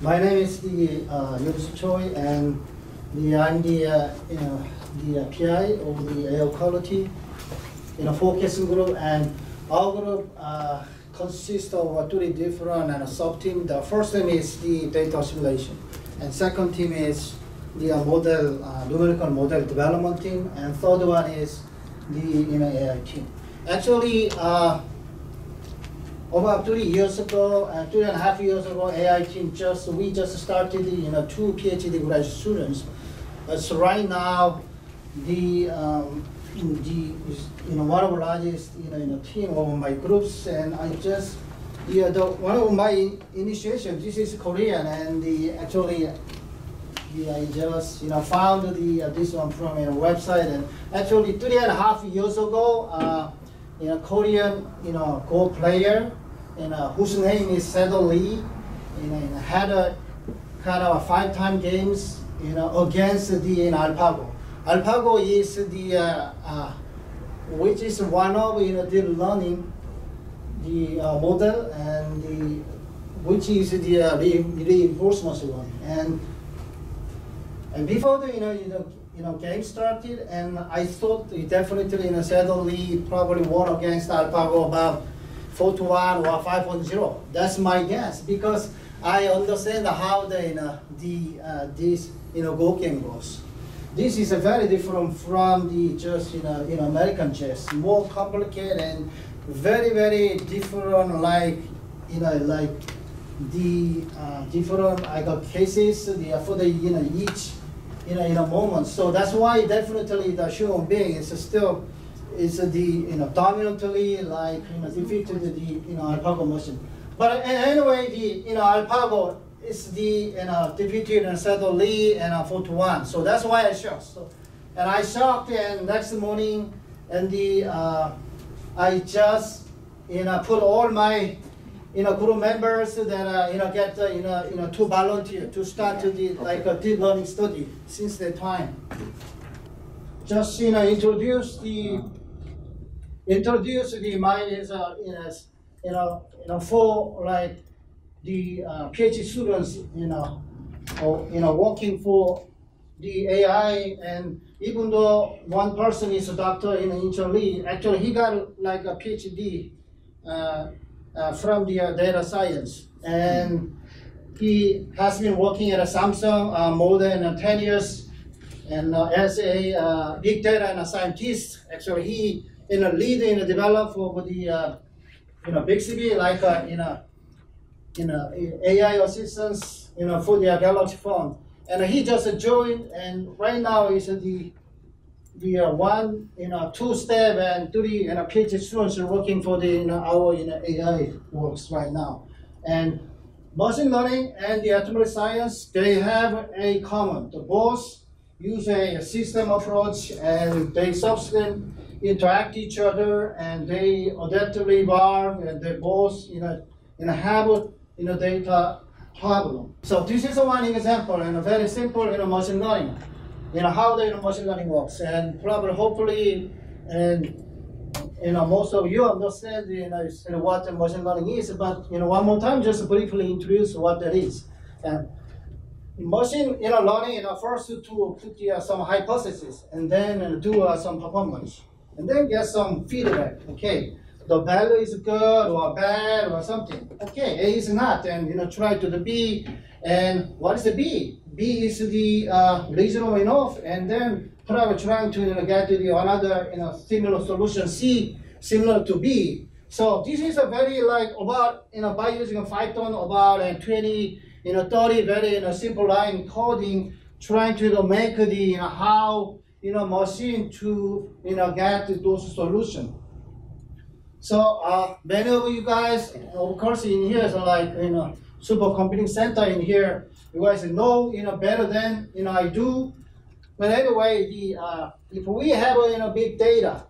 My name is Yunsoo Choi, and I'm the PI of the air quality in a forecasting group. And our group consists of three different sub-teams. The first team is the data simulation, and second team is the model numerical model development team, and third one is the AI team. Actually, about 3 years ago, 3.5 years ago, AI team we just started two PhD grad students. So right now, one of the largest team of my groups, and I just one of my initiations. This is Korean, and I just found this one from a website, and actually 3.5 years ago, Korean Go player, whose name is Sedol Lee, had a kind of 5-time games against the AlphaGo. AlphaGo is the which is one of the learning the model, and which is the reinforcement one. And before the game started, and I thought definitely Sedol Lee probably won against AlphaGo about 4-1 or 5-0. That's my guess, because I understand how this Go game goes. This is a very different from the just American chess, more complicated and very, very different, like like the different cases for the each moment. So that's why definitely the human being is still the dominantly like defeated the AlphaGo machine. But anyway, the AlphaGo is the defeated and Sedol Lee and 4-1. So that's why I shocked. So, and I shocked, and next morning, and I just put all my group members that get to volunteer to start like a deep learning study since that time. Just introduce the mine is for like the PhD students working for the AI. And even though one person is a doctor in Inche Lee, actually he got like a PhD. From the data science, and he has been working at Samsung more than 10 years, and as a big data and a scientist. Actually, he lead in the develop of the Bixby, like AI assistance for the Galaxy phone, and he just joined, and right now is the one, 2-step and 3 and PhD students are working for the our AI works right now. And machine learning and the atomic science, they have a common. The both use a system approach, and they subsequently interact each other, and they adaptively evolve, and they both have data problem. So this is one example, and a very simple machine learning. How the machine learning works, and probably, hopefully, and most of you understand what the machine learning is. But one more time, just briefly introduce what that is. And machine learning, first to put some hypothesis, and then do some performance, and then get some feedback. Okay, the value is good or bad or something. Okay, A is not, and try to the B, and what is the B? B is the reasonable enough, and then probably trying to get to the another similar solution C similar to B. So this is a very like about by using Python about 20 30 very simple line coding, trying to make the how machine to get those solution. So many of you guys, of course, in here is like supercomputing center in here. You guys know better than I do. But anyway, if we have big data,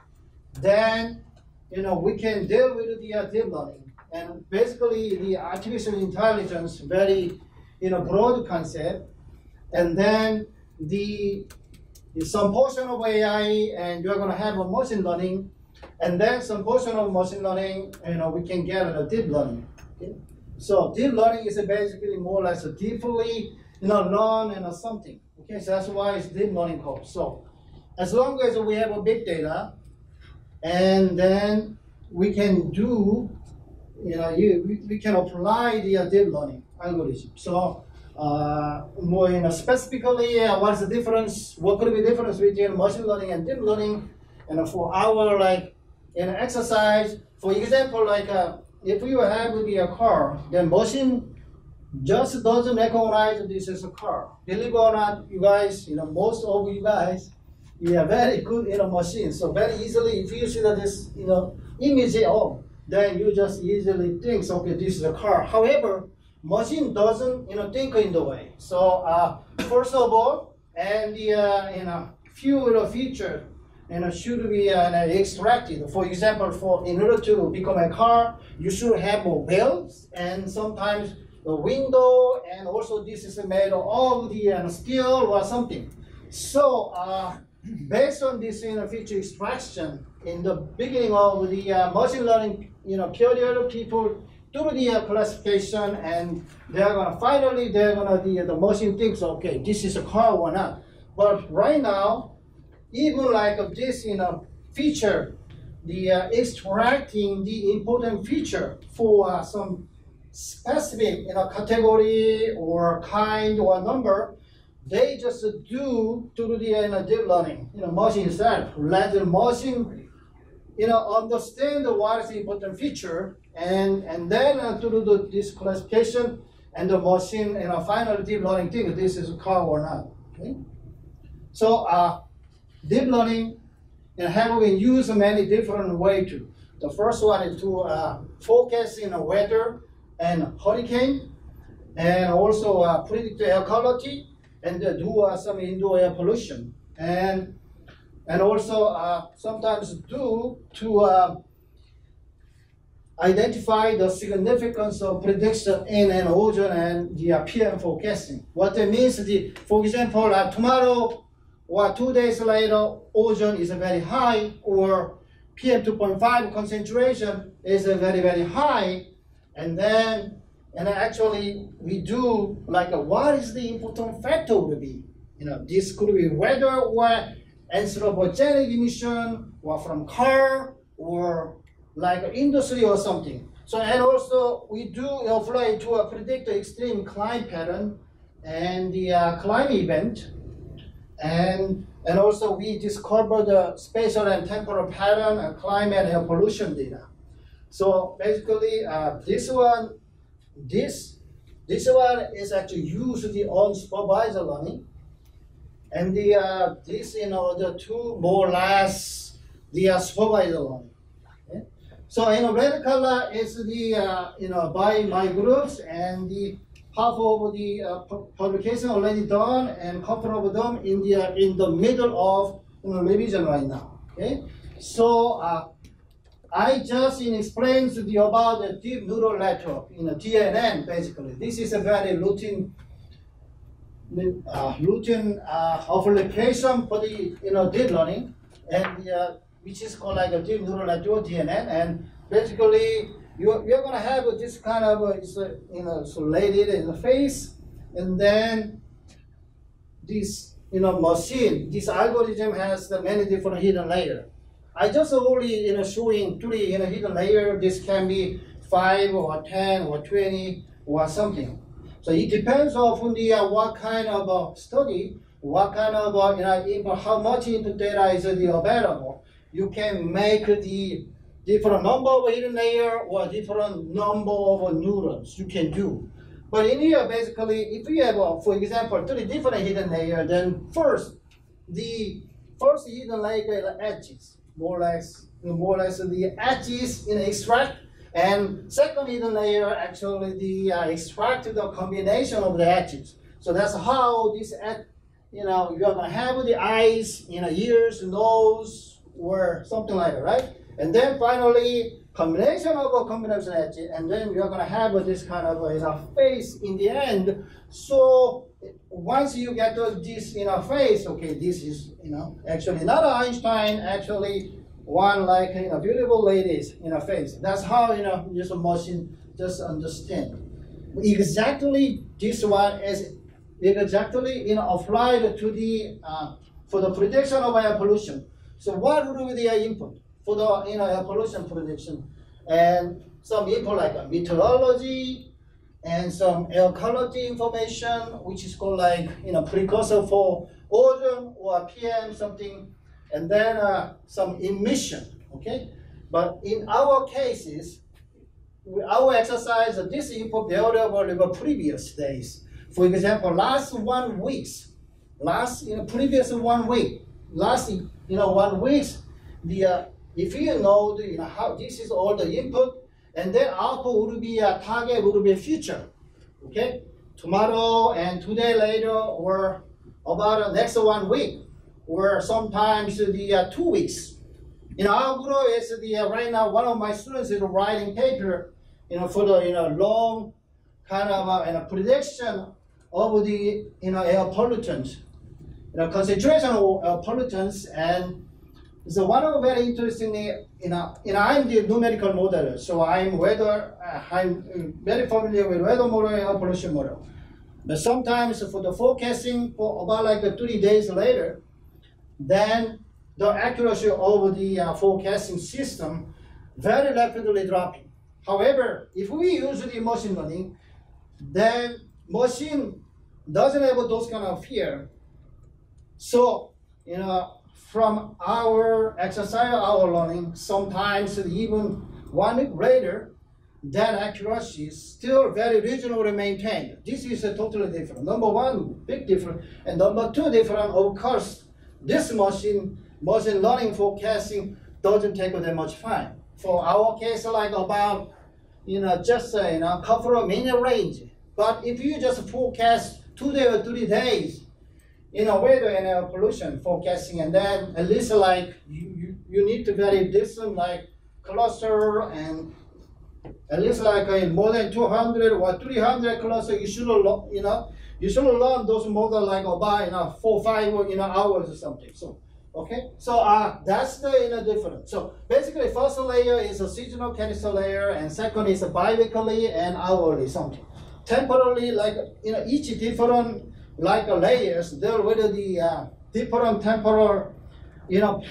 then we can deal with the deep learning. And basically, the artificial intelligence, very broad concept, and then some portion of AI, and you are going to have a machine learning, and then some portion of machine learning, we can get a deep learning. Okay? So deep learning is basically more or less a deeply learn and something. Okay, so that's why it's deep learning code. So as long as we have a big data, and then we can do, we can apply the deep learning algorithm. So more specifically, what's the difference? What could be the difference between machine learning and deep learning? And for our exercise, for example, if you have a car, then machine just doesn't recognize this as a car. Believe it or not, you guys, most of you guys, you are very good in a machine. So very easily, if you see that this, image at all, then you just easily think, okay, this is a car. However, machine doesn't, think in the way. So first of all, and the few feature, should be extracted. For example, in order to become a car, you should have wheels and sometimes a window, and also this is made of the steel or something. So based on this feature extraction, in the beginning of the machine learning period, people do the classification, and finally the machine thinks, okay, this is a car or not. But right now, even this feature, the extracting the important feature for some specific category or kind or number, they just do through the deep learning, machine itself. Let the machine, understand what is the important feature, and then through this classification, and the machine, finally deep learning thinks this is a car or not. Okay? So deep learning have been used many different ways too. The first one is to focus in weather and hurricane, and also predict air quality, and do some indoor air pollution, and also sometimes do to identify the significance of prediction in an ocean and the PM forecasting. What it means, for example, tomorrow or 2 days later, ocean is very high, or PM 2.5 concentration is very, very high, and then actually, we do what is the important factor would be? This could be weather or anthropogenic emission, or from car, or industry or something. So, and also we do apply to predict the extreme climate pattern and the climate event, and also we discover the spatial and temporal pattern and climate and air pollution data. So basically, this one is actually used the unsupervised learning, and the this the two more or less the supervised learning. Okay? So red color is the by my groups, and the half of the publication already done, and couple of them in the middle of revision right now. Okay, so. I just explained to you about the deep neural network, DNN basically. This is a very routine application for the deep learning, and which is called a deep neural network, DNN. And basically, you're gonna have this kind of isolated interface, and then this machine, this algorithm has many different hidden layers. I just only showing three hidden layer. This can be 5 or 10 or 20 or something. So it depends on the what kind of study, what kind of how much input data is available. You can make the different number of hidden layer or different number of neurons you can do. But in here, basically, if you have, for example, 3 different hidden layer, then the first hidden layer are edges. More or less the edges extract, and second hidden layer actually the extract the combination of the edges. So that's how this you're gonna have the eyes, ears, nose, or something like that, right? And then finally combination of a combination edges, and then you're gonna have this kind of face in the end. So once you get this face, okay, this is actually not Einstein, actually one beautiful lady's face. That's how this machine just understand. Exactly this one is exactly applied to the for the prediction of air pollution. So what would be the input for the air pollution prediction? And some input like meteorology and some air quality information, which is called like precursor for ozone or PM something, and then some emission. Okay, but in our cases, our exercise this input variable over previous days. For example, last one week, the if you know how this is all the input, and then output would be a target would be future, okay, tomorrow and 2 days later, or about the next 1 week, or sometimes the 2 weeks. AlphaGo is the right now one of my students is writing paper, for the long kind of prediction of the air pollutants, concentration of pollutants, and so one of very interestingly, I'm the numerical modeler, so I'm very familiar with weather model and air pollution model, but sometimes for the forecasting for about like 3 days later, then the accuracy of the forecasting system very rapidly dropping. However, if we use the machine learning, then machine doesn't have those kind of fear. So, from our exercise, our learning, sometimes even 1 week later, that accuracy is still very reasonably maintained. This is a totally different. Number one, big difference, and number two, different. Of course, this machine learning forecasting doesn't take that much time. For our case, like about just a couple of minute range. But if you just forecast 2 days or 3 days, weather and air pollution forecasting, and then at least like you need to very distant like cluster, and at least like more than 200 or 300 cluster, you should learn those models like about 4 or 5 hours or something. So. Okay, so that's the difference. So basically, first layer is a seasonal cancel layer, and second is a biweekly and hourly something. Temporally, like each different like layers deal with the different temporal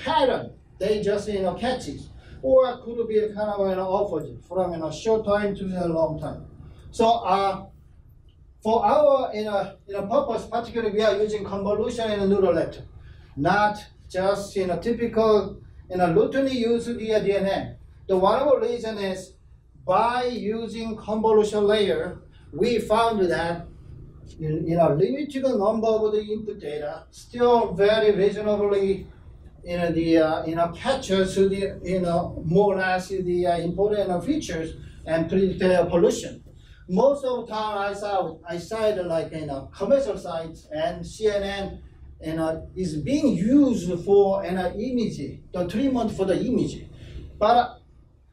pattern. They just catch it, or it could be kind of opposite from short time to a long time. So for our purpose, particularly we are using convolution and neural net, not just typical routinely use the DNN. The one of the reason is by using convolution layer, we found that limited number of the input data still very reasonably captures the more or less the important features and predict pollution. Most of the time I cited like commercial sites and CNN. Is being used for image, the treatment for the image. But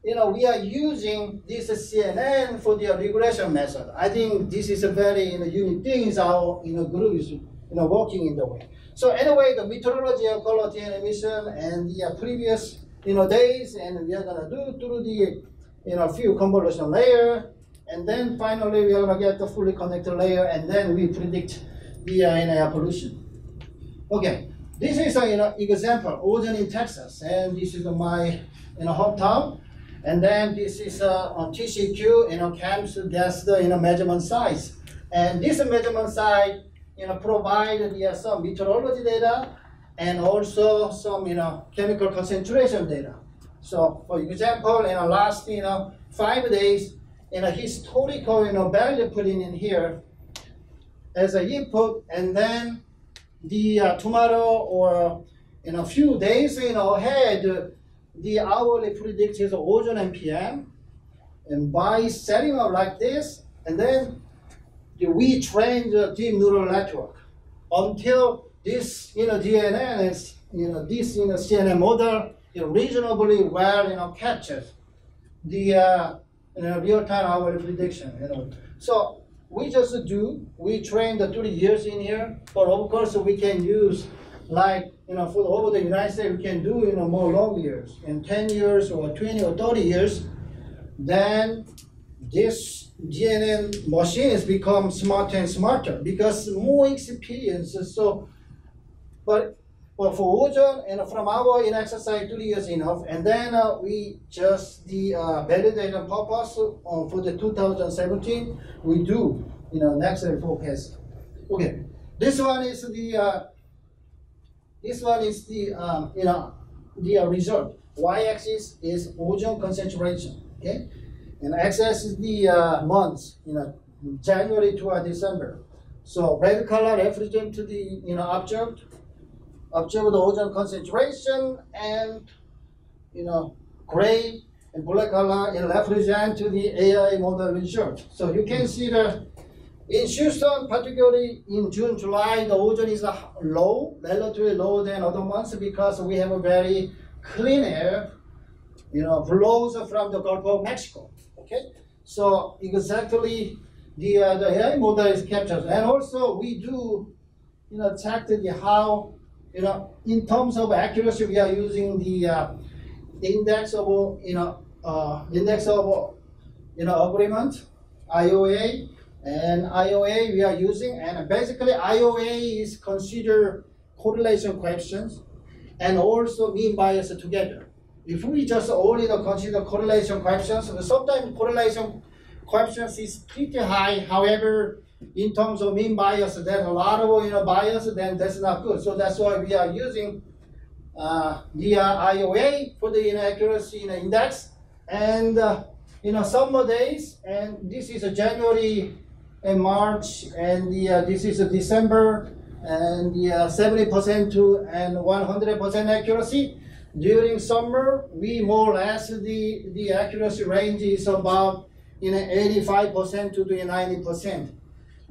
we are using this CNN for the regression method. I think this is a very unique thing. Is our group is working in the way. So anyway, the meteorology, air quality, and emission, and the previous days, and we are gonna do through the few convolution layer, and then finally we are gonna get the fully connected layer, and then we predict the air pollution. Okay, this is an example, ozone in Texas, and this is my hometown, and then this is on TCQ, camps, that's the measurement size, and this measurement size provide some meteorology data and also some chemical concentration data. So for example, last 5 days, historical value put in here as an input, and then the tomorrow or in a few days ahead, the hourly predicted ozone and PM, and by setting up like this, and then we train the deep neural network until this DNN is this CNN model reasonably well captures the real-time hourly prediction. So. We train the 30 years in here, but of course we can use like, for over the United States, we can do, more long years, in 10 years or 20 or 30 years, then this DNN machines become smarter and smarter because more experiences. So, but for Ocean and from our in exercise 2 years enough, and then we just the validation purpose for the 2017 we do next forecast. Okay, this one is the result. Y-axis is ozone concentration, okay, and x-axis is the months, January to December. So red color referring to the observed ozone concentration, and gray and black color represent to the AI model result. So you can see the in Houston, particularly in June, July, the ozone is low, relatively lower than other months because we have a very clean air, flows from the Gulf of Mexico. Okay, so exactly the AI model is captured, and also we do, check the how, in terms of accuracy, we are using the index of agreement, IOA. And IOA we are using, and basically IOA is considered correlation coefficients and also mean bias together. If we just only consider correlation coefficients, sometimes correlation coefficients is pretty high. However, in terms of mean bias, there's a lot of bias, then that's not good. So that's why we are using the IOA for the inaccuracy index. And summer days, and this is January and March, and this is December, and the 70% to and 100% accuracy. During summer, we more or less the accuracy range is about 85% to the 90%.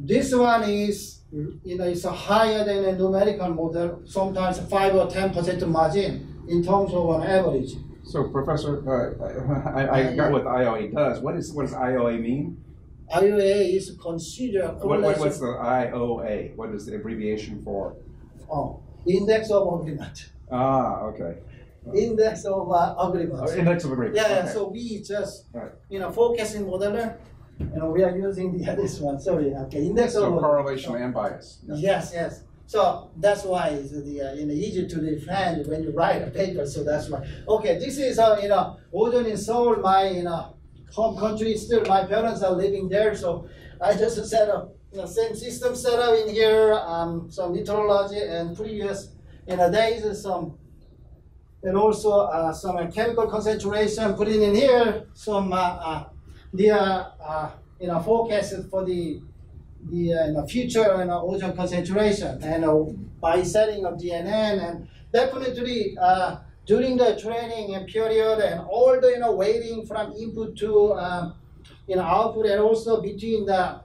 This one is it's higher than a numerical model, sometimes 5 or 10% margin in terms of an average. So, Professor, I got what IOA does. What does IOA mean? IOA is considered correlation. What's the IOA? What is the abbreviation for? Oh, index of agreement. Ah, okay. Index of agreement. Oh, index of agreement. Yeah, okay. So we just, focusing modeler, we are using this one. Sorry, okay, index of correlation and bias. Yeah. Yes, yes. So that's why it's easy to defend when you write a paper. So that's why. Okay, this is ozone in Seoul, my home country. Still, my parents are living there. So I just set up same system set up in here. Some meteorology and previous days some, and also some chemical concentration put in here. Some forecasted for the future ozone concentration, and by setting up DNN, and definitely during the training and period, and all the waiting from input to output, and also between the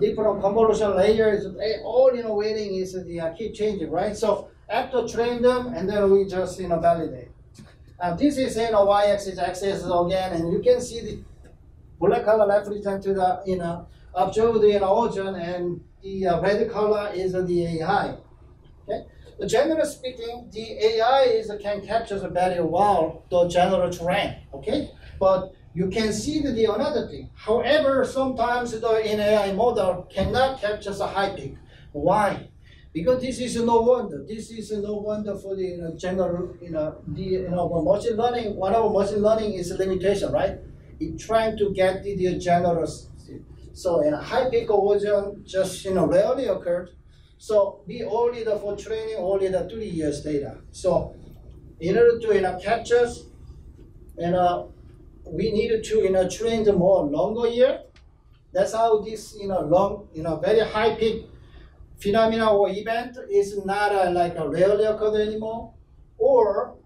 different convolution layers, all waiting is the keep changing, right? So after train them, and then we just validate. This is y-axis, x-axis again, and you can see the black color represents to the observed in ozone, and the red color is the AI. Okay? So generally speaking, the AI can capture very well the general terrain. Okay, but you can see the another thing. However, sometimes the AI model cannot capture the high peak. Why? Because this is no wonder. This is no wonder for the general machine learning. One of machine learning is a limitation, right? It's trying to get the general. So in a high peak ozone just rarely occurred. So we only for training only the 3 years data. So in order to captures, we needed to train the more longer year. That's how this long very high peak phenomena or event is not like a rarely occurred anymore. Or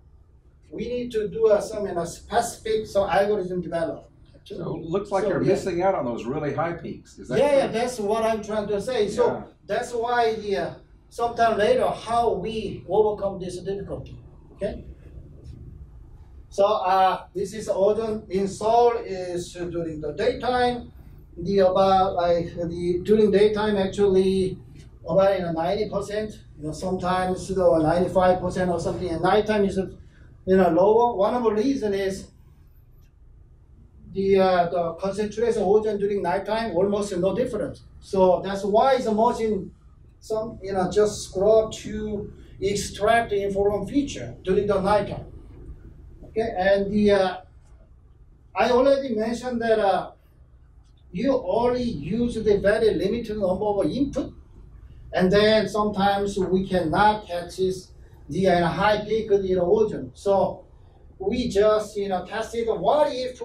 we need to do some specific algorithm development. So it looks like you're missing out on those really high peaks. Is that correct? That's what I'm trying to say. So that's why sometime later how we overcome this difficulty. Okay. So this is ozone in Seoul is during the daytime. During daytime actually about 90%. Sometimes 95% or something. And nighttime is lower. One of the reasons is the concentration of ocean during nighttime almost no difference. So that's why the machine, some just scrub to extract the information feature during the nighttime. Okay, and the I already mentioned that you only use the very limited number of input, and then sometimes we cannot catch the high peak in the ocean. So we just tested what if,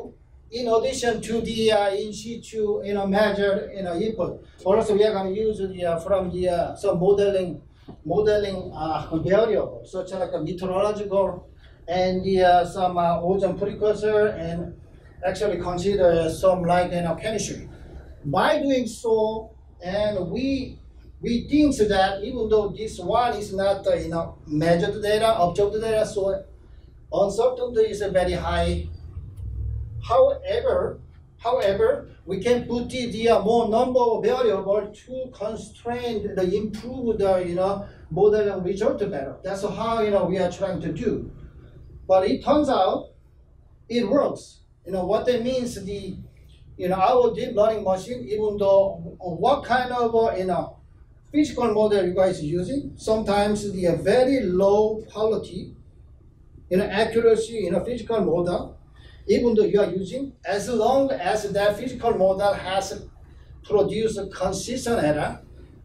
in addition to the in situ measure input, also we are going to use the from the some modeling variable such as like a meteorological and some ocean precursor, and actually consider some like chemistry. By doing so, and we think that even though this one is not measured data, observed data, so uncertainty is very high. However, we can put the more number of variable to constrain the improved model and result better. That's how we are trying to do. But it turns out it works. What that means, the our deep learning machine, even though what kind of physical model you guys are using, sometimes the very low quality accuracy in a physical model, even though you are using, as long as that physical model has produced a consistent error,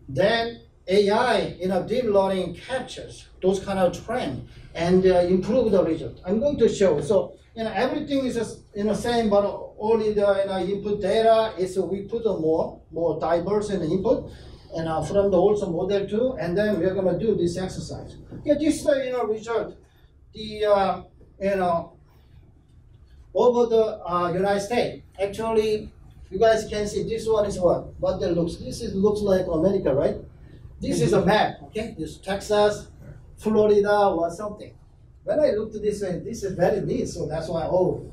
then AI deep learning captures those kind of trend and improve the result. I'm going to show. So everything is just, same, but only the input data is we put a more diverse in the input, and from the also model too. And then we're going to do this exercise. Yeah, this is the result. The over the United States. Actually, you guys can see this one is what that looks. This is looks like America, right? This is a map, okay? This Texas, Florida, or something. When I looked at this, this is very neat, so that's why, oh,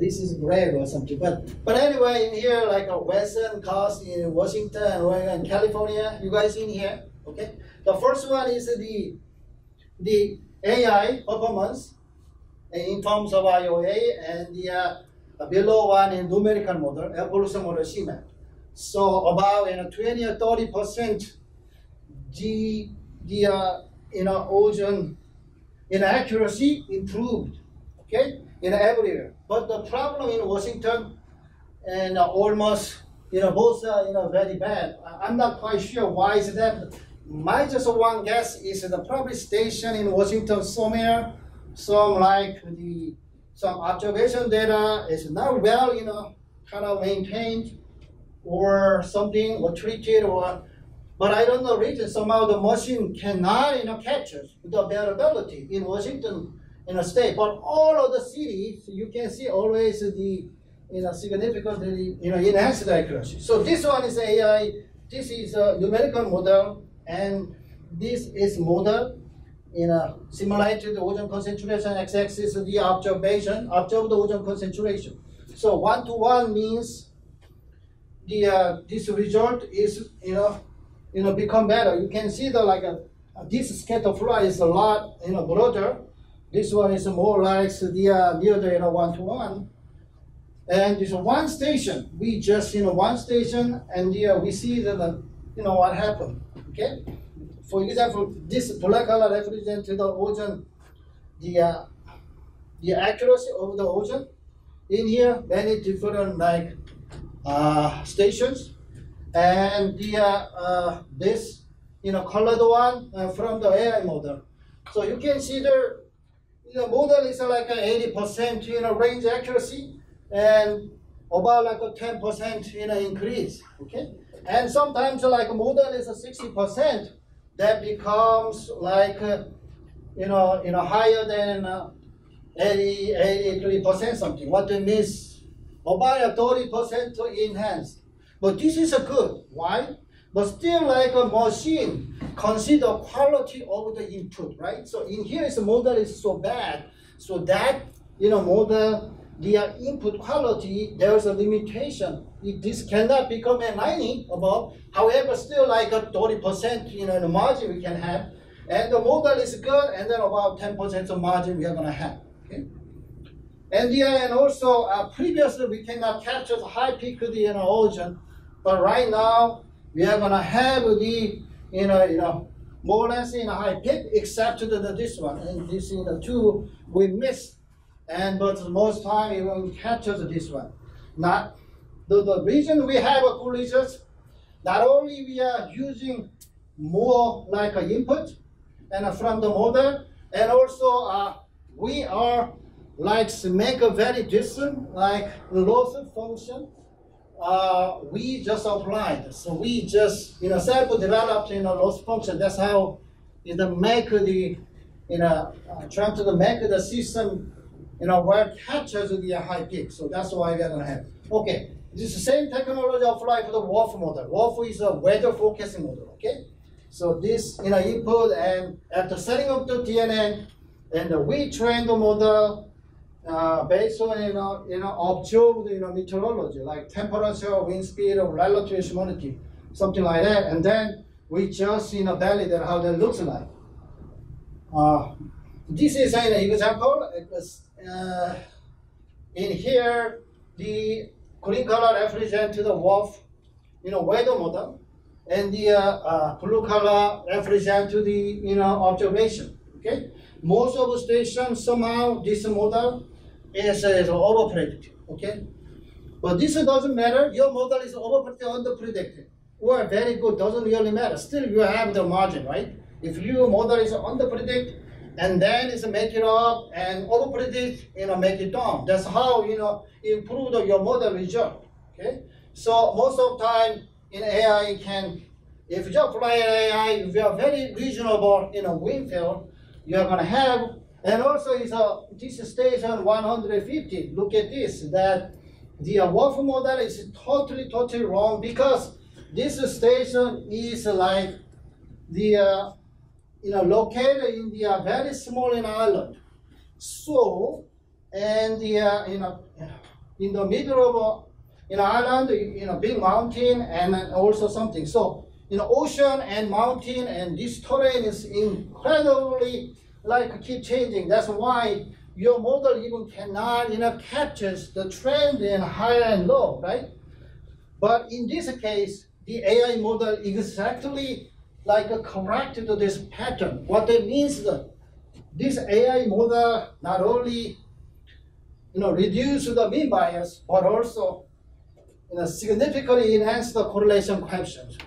this is great or something. But anyway, in here, like a western coast in Washington, Oregon, California, you guys in here, okay? The first one is the AI performance in terms of IOA, and the below one in numerical model, evolution model CMAP. So about 20 or 30% the ocean accuracy improved, okay, everywhere. But the problem in Washington and almost both are very bad. I'm not quite sure why is that. My just one guess is the probably station in Washington somewhere, some like some observation data is not well kind of maintained or something, or treated, or. But I don't know reason. Somehow the machine cannot capture the variability in Washington state. But all of the cities you can see always the significantly enhanced accuracy. So this one is AI. This is a numerical model, and this is model simulated ocean concentration. X-axis is the observation observed ocean concentration. So 1-to-1 means the this result is become better. You can see that like this scatter fly is a lot broader. This one is more like the near the 1-to-1. And this one station, we just one station, and we see that what happened. Okay, for example, this black color represents the ocean, the accuracy of the ocean. In here, many different like stations. And the this colored one from the AI model. So you can see the model is like 80% range accuracy, and about like a 10% increase. Okay, and sometimes like a model is a 60%, that becomes like higher than 83% something. What they miss about a 30% to enhance. But this is a good, why? But still like a machine, consider quality of the input, right? So in here is the model is so bad, so that, model, the input quality, there's a limitation. This cannot become a 90 above, however, still like a 30%, the margin we can have. And the model is good, and then about 10% of margin we are gonna have, okay? And yeah, and also previously we cannot capture the high peak of the ocean, but right now we are gonna have the more or less in a high peak, except the this one and this two we missed, but most time it will capture this one. Not the reason we have a collisions, not only we are using more like an input and from the model, and also we are like make a very distant like loss function. We just applied, so we just self-developed loss function. That's how make the trying to make the system where captures the high peak. So that's why we're gonna have. Okay, this is the same technology applied for the WRF model. WRF is a weather forecasting model. Okay, so this input, and after setting up the DNN, and we train the model based on observed meteorology like temperature, wind speed, or relative humidity, something like that, and then we just validate how that looks like. This is an example. It was, in here the green color represents the WRF weather model, and the blue color represents the observation. Okay, most of the stations somehow this model is over predicted, okay? But this doesn't matter. Your model is over predicted or under predicted, or very good, doesn't really matter. Still you have the margin, right? If your model is under predict and then it's make it up and over predict, make it down. That's how improve your model result, okay? So most of the time in AI if you apply AI, if you are very reasonable in a wind field, you are going to have, and also is this station 150. Look at this, that the WRF model is totally wrong, because this station is like the located in the very small island. So and the in the middle of island, big mountain and also something. So ocean and mountain and this terrain is incredibly keep changing. That's why your model even cannot capture the trend in high and low, right? But in this case, the AI model exactly corrected this pattern. What it means that this AI model not only reduced the mean bias, but also significantly enhanced the correlation coefficients.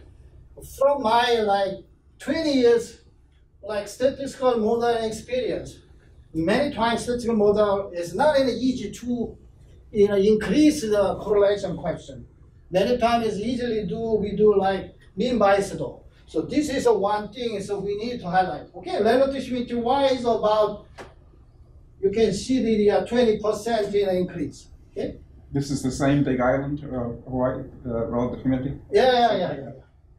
From my 20 years statistical model experience, many times statistical model is not easy to increase the correlation coefficient. Many times it's easily we do mean bias though. So this is one thing we need to highlight. Okay, relative humidity Y is about, you can see the 20% increase. Okay, this is the same big island, Hawaii, relative humidity. Yeah.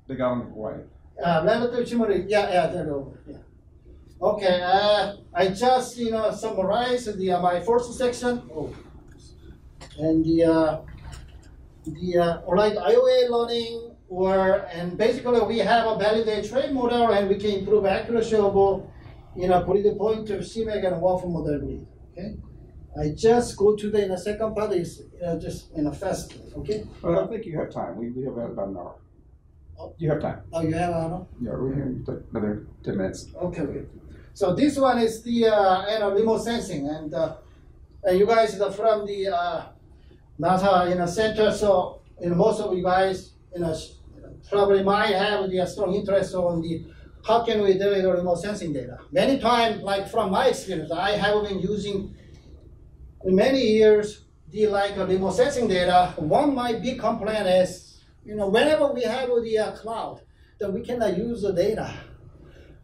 The government Hawaii. Relative humidity, yeah. Okay, I just summarized my first section. And IOA learning, and basically we have a validate train model, and we can improve accuracy of breed point of CMEC and WRF model breed. Okay. I just go to the second part is just fast. Okay. Well, I think you have time. We have about an hour. You have time. Oh, you have Arno? Yeah, we're going to take another 10 minutes. Okay. So this one is the remote sensing, and you guys are from the NASA center, so most of you guys probably might have the strong interest on the how can we do the remote sensing data. Many times, from my experience, I have been using many years the remote sensing data. One might be complaint is whenever we have the cloud, then we cannot use the data,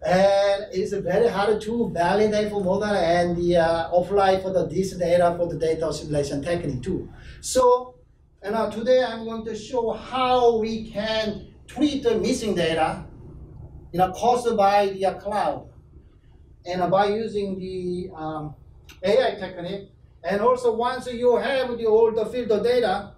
and it's very hard to validate for model and the apply for this data for the data simulation technique too. So, today I'm going to show how we can treat the missing data, caused by the cloud, and by using the AI technique, and also once you have all the field of data,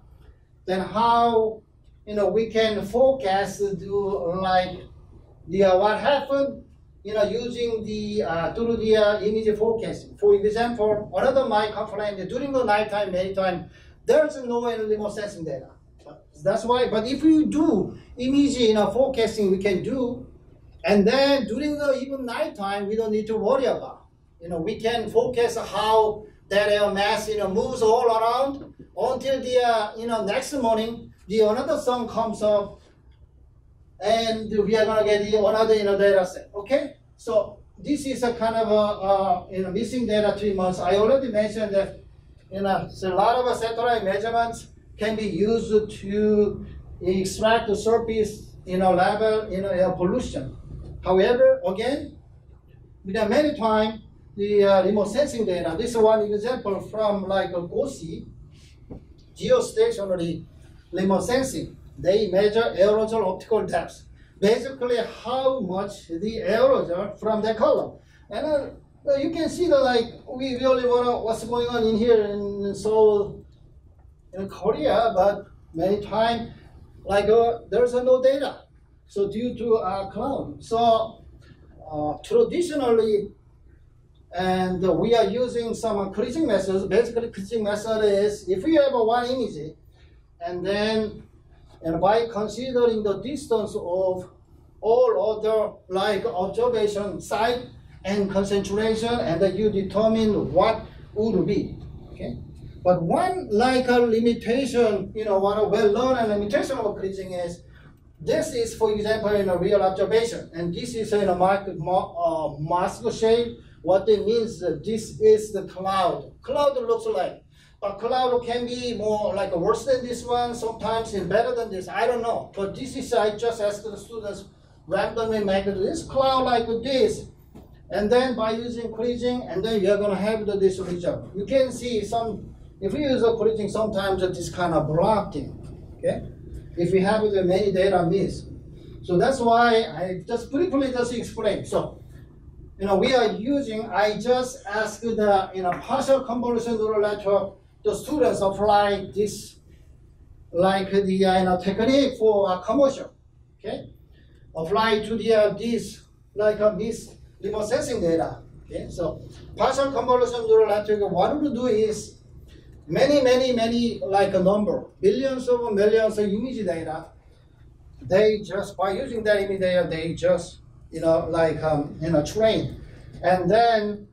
then how we can forecast what happened using the through the image forecasting. For example, another my complaint during the nighttime, daytime, there's no animal sensing data. That's why. But if you do image forecasting, we can do, and then during the even nighttime, we don't need to worry about. We can focus how that air mass moves all around until the next morning the another sun comes up, and we are gonna get the another data set. Okay, so this is a kind of a missing data 3 months. I already mentioned that so a lot of satellite measurements can be used to extract the surface level air pollution. However, again, there are many times the remote sensing data. This is one example from like a GOCI, geostationary remote sensing. They measure aerosol optical depth, basically how much the aerosol from the column. And you can see that like we really wanna what's going on in here in Seoul, in Korea, but many times like there's no data. So due to cloud. So traditionally. And we are using some creasing methods. Basically, creasing method is if you have one image, and then by considering the distance of all other like observation site and concentration, and then you determine what would be. Okay. But one like a limitation, what a well-known limitation of creasing is, this is for example in a real observation, and this is in a mask shape. What it means, this is the cloud. Cloud looks like, but cloud can be more like worse than this one, sometimes better than this, I don't know. But this is, I just asked the students randomly make this cloud like this. And then by using creasing, and then you're gonna have this result. You can see some, if you use a creasing, sometimes it's kind of blocking, okay? If you have the many data miss. So that's why I just briefly just explain. So, we are using, I just asked the, partial convolution neural network, the students apply this, like the, technique for commercial, okay? Apply to the, this, like this remote sensing data, okay? So, partial convolution neural network, what we do is, many, like a number, billions of millions of image data, they just, by using that image data, they just, train, and then,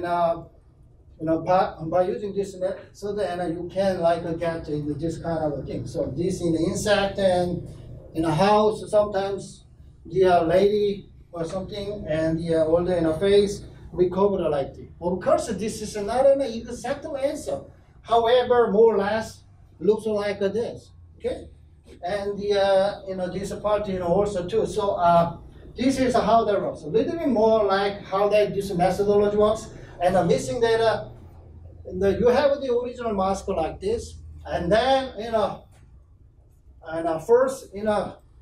by using this, so then you can get this kind of a thing. So this in the insect and in a house, sometimes the lady or something, and the older in a face recovered like this. Of course, this is not an exact answer. However, more or less looks like this. Okay, and the this part also too. So this is how that works. A little bit more like how this methodology works. And the missing data, you have the original mask like this. And then, first, in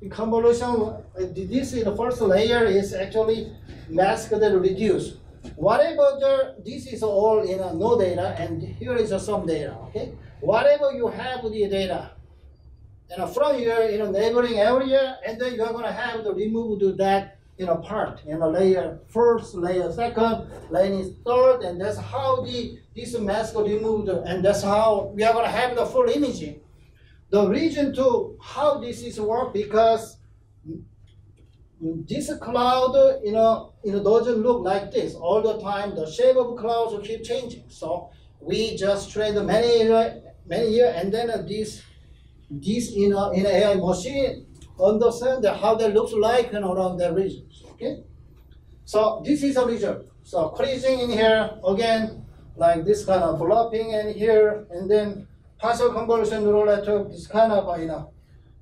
convolution, this is the first layer is actually mask that reduce. Whatever this is all no data, and here is some data, okay? Whatever you have the data, from your neighboring area, and then you're gonna have to remove that part, layer first, layer second, layer third, and that's how this mask removed, and that's how we are gonna have the full imaging. The reason to how this is work because this cloud, doesn't look like this all the time. The shape of clouds will keep changing. So we just trained many years, and then this AI machine understand how that looks like around the regions. Okay, so this is a result. So creasing in here again, like this kind of flopping in here, and then partial convolution neural network. This kind of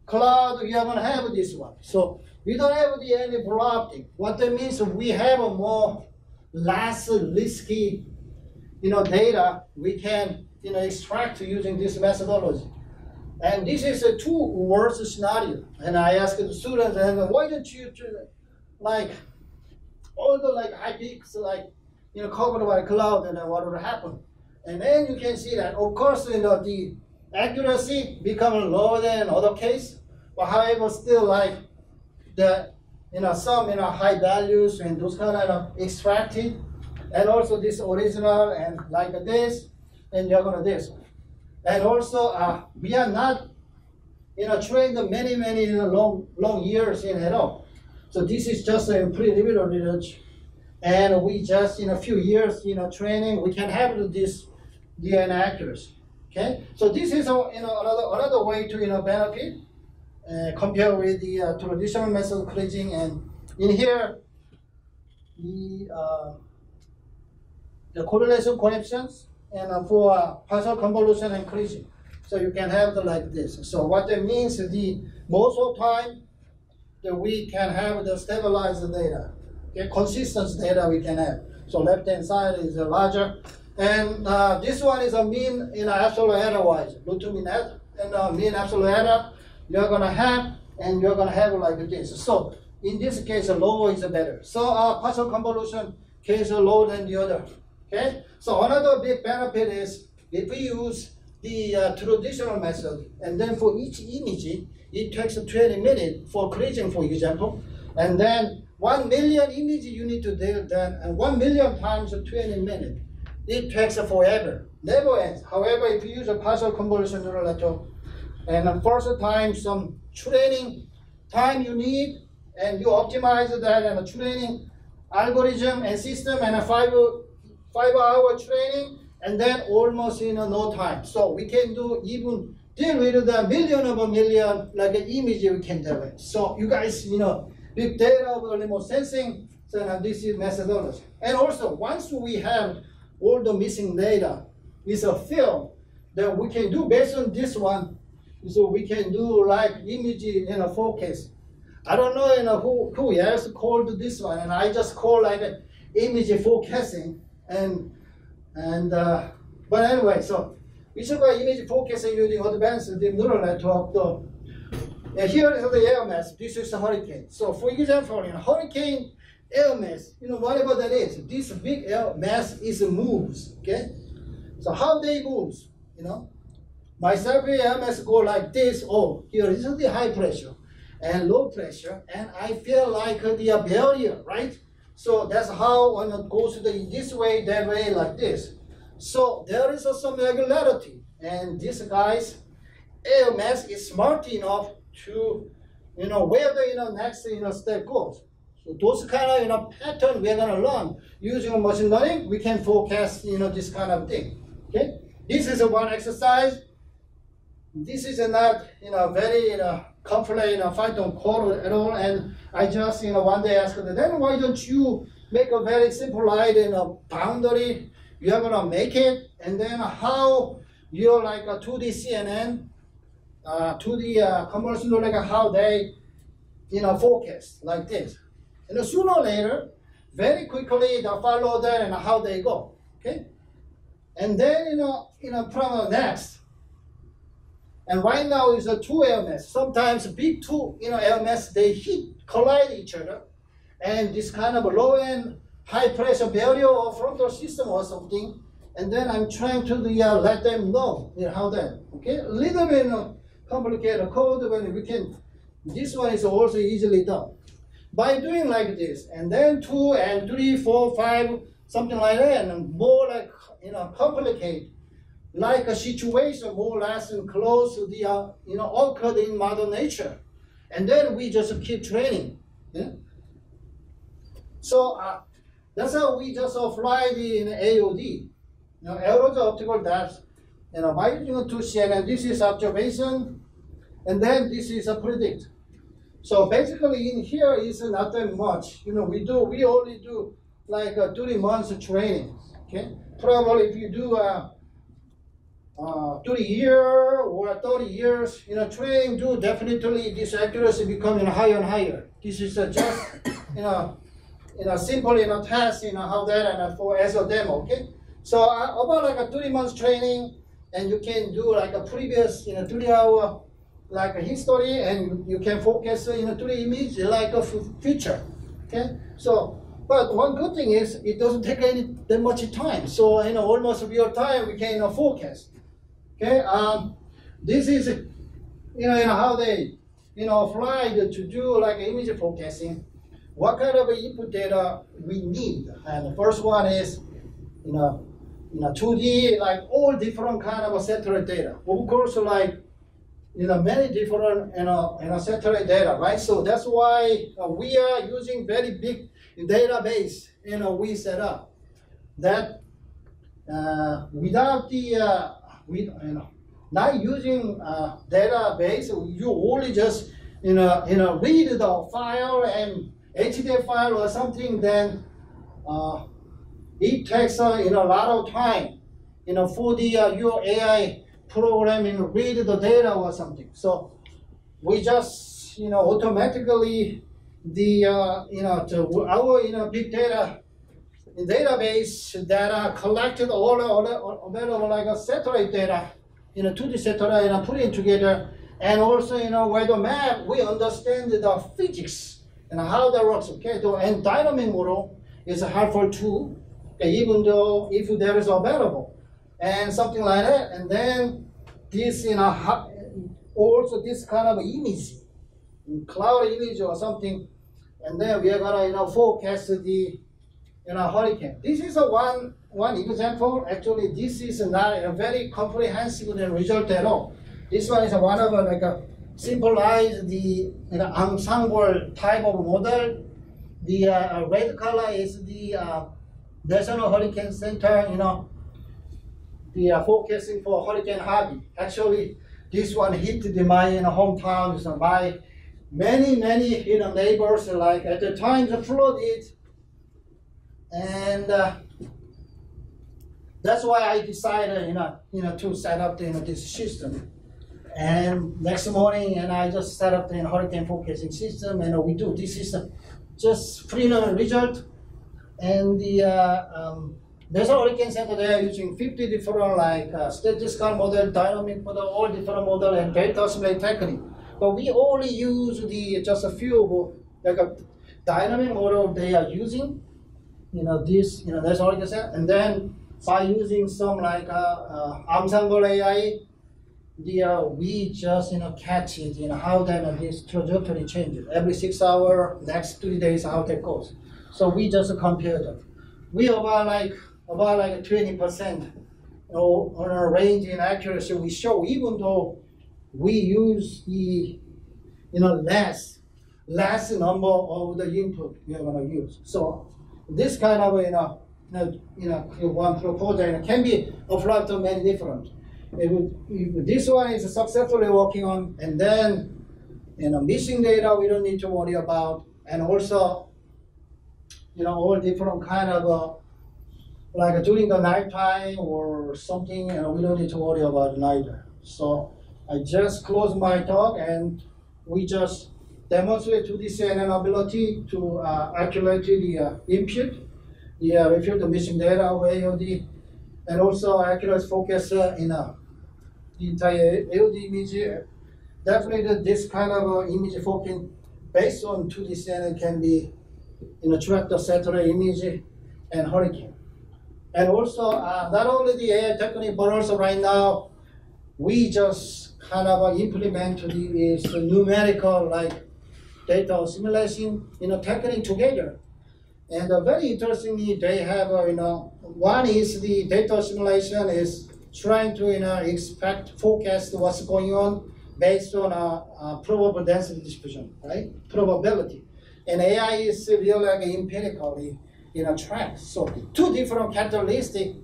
cloud. You are gonna have this one. So we don't have any flopping. What that means, we have a more less risky data we can extract using this methodology. And this is a two-worst scenario. And I asked the students, and why don't you like all the IPs covered by cloud, and what would happen? And then you can see that, of course, the accuracy becomes lower than other case, but however, still like the some high values and those kind of extracted, and also this original and like this, and you're gonna this, and also we are not trained many long years in at all. So this is just a preliminary research, and we just in a few years training we can have this DNA accuracy. Okay, so this is another way to benefit compared with the traditional method cleansing. And in here the correlation coefficients and for partial convolution and cleansing. So you can have the like this. So what that means is the most of the time that we can have the stabilized data, okay, consistent data we can have. So left hand side is larger. And this one is a mean absolute error-wise, root mean error, and mean absolute error you're going to have, and you're going to have like this. So in this case, lower is better. So partial convolution case is lower than the other. Okay. So another big benefit is if we use the traditional method, and then for each image, it takes 20 minutes for cleansing, for example, and then 1,000,000 images you need to deal then, and 1,000,000 times 20 minutes. It takes forever, never ends. However, if you use a partial convolution neural network, and the first time some training time you need, and you optimize that and a training algorithm and system, and a five-hour training, and then almost in no time. So we can do even deal with the million like an image we can deal with. So you guys, big data with remote sensing. So this is methodology. And also once we have all the missing data is a field that we can do based on this one. So we can do like image in a focus. I don't know who else called this one, and I just call like image forecasting. But anyway, so we should go image forecasting using advanced neural network. So, here is the air mass. This is a hurricane. So for example, in a hurricane, air mass, whatever that is, this big air mass is moves, okay? So how they moves, myself air mass go like this, oh, here is the high pressure and low pressure, and I feel like the barrier, right? So that's how when it goes this way, that way, like this. So there is some regularity, and this guy's air mass is smart enough to, where the next step goes. So those kind of pattern we're gonna learn using machine learning. We can forecast this kind of thing. Okay, this is one exercise. This is not very complex. I don't call it at all. And I just one day asked them, then why don't you make a very simple line in a boundary? You're gonna make it, and then how you're like a 2D CNN, 2D convolutional, like how they forecast like this. And sooner or later, very quickly, they follow that and how they go, okay? And then, from next. And right now is a two air mass. Sometimes big two, air mass, they collide each other. And this kind of low end, high pressure barrier or frontal system or something. And then I'm trying to let them know, how that, okay? A little bit complicated code, but we can, this one is also easily done. By doing like this, and then 2 and 3, 4, 5, something like that, and more like, complicate, like a situation more or less and close to the, occurred in Mother Nature. And then we just keep training. Yeah? So that's how we just apply the AOD, average optical depth, by using two CNN. This is observation, and then this is a predict. So basically, in here is not that much. We only do like 30 months training. Okay, probably if you do 30 year or 30 years, training, do definitely this accuracy becoming higher and higher. This is just simple test, how that and for as a demo. Okay, so about like a 30 months training, and you can do like a previous 30-hour. Like a history, and you can focus to the image like a future, okay? So, but one good thing is it doesn't take that much time. So, almost real time we can focus, okay? This is, how they, applied to do like image focusing. what kind of input data we need. And the first one is, in a 2D, like all different kind of satellite data. Of course, like, many different satellite data, right? So that's why we are using very big database, we set up that without the, not using database, you only just, read the file and HDF file or something, then it takes a lot of time, for the your AI program and read the data or something. So we just automatically the our big data database that are collected all available like a satellite data, 2D satellite, and put it together, and also weather map. We understand the physics and how that works. Okay, so, and dynamic model is helpful too. Okay, even though if there is available and something like that, and then this also this kind of image, cloud image or something, and then we are gonna forecast the hurricane. This is a one example. Actually, this is not a very comprehensive result at all. This one is one of like a symbolize the ensemble type of model. The red color is the National Hurricane Center, they are focusing for Hurricane Harvey. Actually, this one hit my hometown, my many neighbors, like at the time the flooded, and that's why I decided to set up this system. And next morning, and I just set up the hurricane forecasting system, and we do this system, just preliminary result. And the National Hurricane Center, they are using 50 different like statistical model, dynamic model, all different model, and data simulation technique. But we only use the just a few like a dynamic model they are using, this National Hurricane Center, and then by using some like ensemble AI, we just catch it how that this trajectory changes every 6 hours, next 3 days how that goes. So we just compare them. We about like 20% on our range in accuracy we show, even though we use the less number of the input we are going to use. So this kind of one proposal can be applied to many different. This one is successfully working on, and then missing data we don't need to worry about, and also. All different kind of like during the nighttime or something, we don't need to worry about neither. So I just close my talk, and we just demonstrate to the CNN ability to accurately the input, refute the missing data of AOD, and also accurate focus in the entire AOD image. Definitely, this kind of image focusing based on 2D CNN can be. Track the satellite image and hurricane. And also, not only the AI technique, but also right now, we just kind of implement this numerical like data simulation, technique together. And very interestingly, they have, one is the data simulation is trying to, forecast what's going on based on probable density distribution, right? Probability. And AI is really like empirically track. So two different characteristics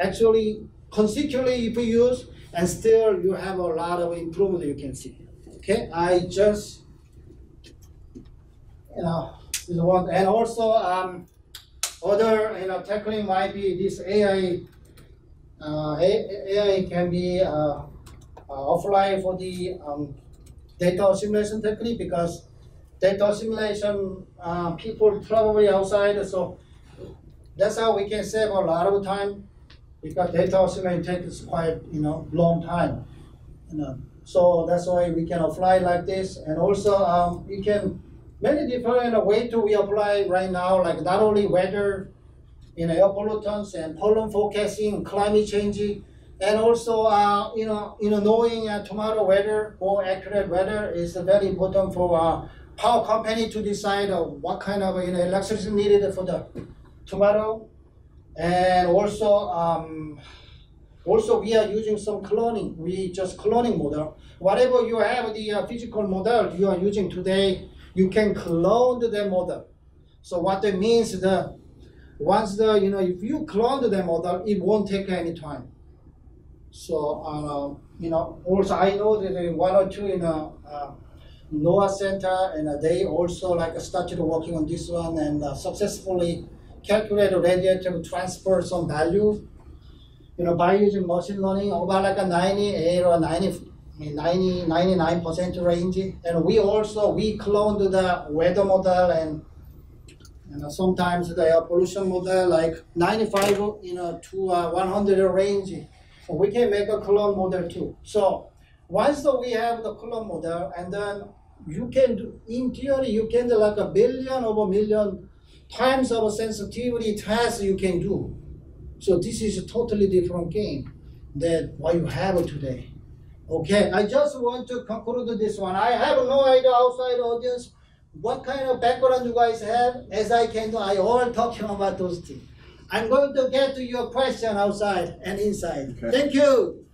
actually consecutively if you use, and still you have a lot of improvement you can see. Okay, I just and also other technique might be this AI. AI can be offline for the data simulation technique, because data simulation people probably outside, so that's how we can save a lot of time, because data simulation takes quite long time, So that's why we can apply like this, and also we can many different way to we apply right now, like not only weather, air pollutants and pollen forecasting, climate change, and also knowing tomorrow weather or accurate weather is very important for power company to decide what kind of electricity needed for the tomorrow. And also we are using some cloning. We just cloning model. Whatever you have the physical model you are using today, you can clone the model. So what that means is that once if you clone the model, it won't take any time. So also I know that one or two in NOAA center, and they also started working on this one and successfully calculate radiative transfer some value, by using machine learning, over 98 or 99% range. And we cloned the weather model and sometimes the air pollution model, 95 to 100 range. So we can make a clone model too. So once we have the clone model, and then you can do, in theory, you can do a billion over million times of sensitivity tests you can do. So this is a totally different game than what you have today. Okay, I just want to conclude this one. I have no idea outside audience what kind of background you guys have. As I can do, I all talking about those things. I'm going to get to your question outside and inside. Okay. Thank you.